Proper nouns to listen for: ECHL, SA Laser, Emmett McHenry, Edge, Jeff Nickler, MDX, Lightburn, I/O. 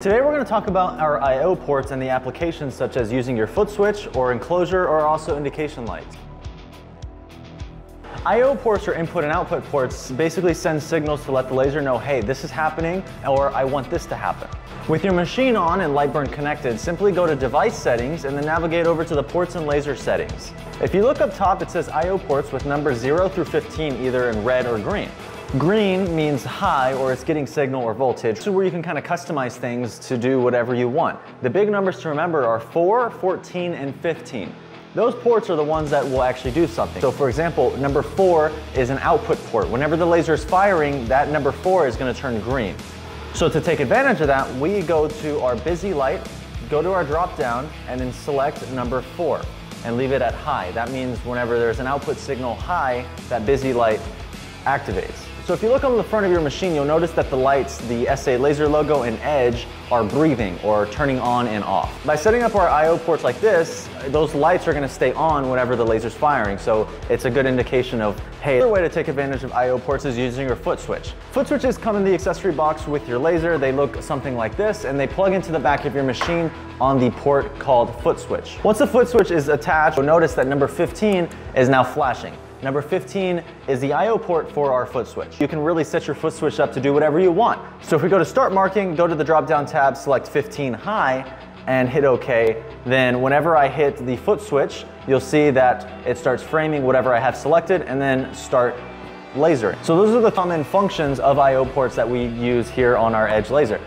Today we're going to talk about our I/O ports and the applications such as using your foot switch or enclosure or also indication lights. I/O ports or input and output ports basically send signals to let the laser know, hey, this is happening or I want this to happen. With your machine on and Lightburn connected, simply go to device settings and then navigate over to the ports and laser settings. If you look up top, it says I/O ports with numbers 0 through 15 either in red or green. Green means high, or it's getting signal or voltage. This is where you can kind of customize things to do whatever you want. The big numbers to remember are 4, 14, and 15. Those ports are the ones that will actually do something. So for example, number 4 is an output port. Whenever the laser is firing, that number 4 is going to turn green. So to take advantage of that, we go to our busy light, go to our drop down, and then select number 4 and leave it at high. That means whenever there's an output signal high, that busy light activates. So if you look on the front of your machine, you'll notice that the lights, the SA Laser logo and Edge, are breathing or turning on and off. By setting up our I/O ports like this, those lights are going to stay on whenever the laser's firing, so it's a good indication of, hey, another way to take advantage of I/O ports is using your foot switch. Foot switches come in the accessory box with your laser. They look something like this, and they plug into the back of your machine on the port called foot switch. Once the foot switch is attached, you'll notice that number 15 is now flashing. Number 15 is the I/O port for our foot switch. You can really set your foot switch up to do whatever you want. So if we go to start marking, go to the drop down tab, select 15 high, and hit OK. Then whenever I hit the foot switch, you'll see that it starts framing whatever I have selected and then start lasering. So those are the common functions of I/O ports that we use here on our Edge laser.